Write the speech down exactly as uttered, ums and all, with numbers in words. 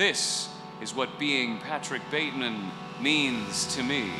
This is what being Patrick Bateman means to me.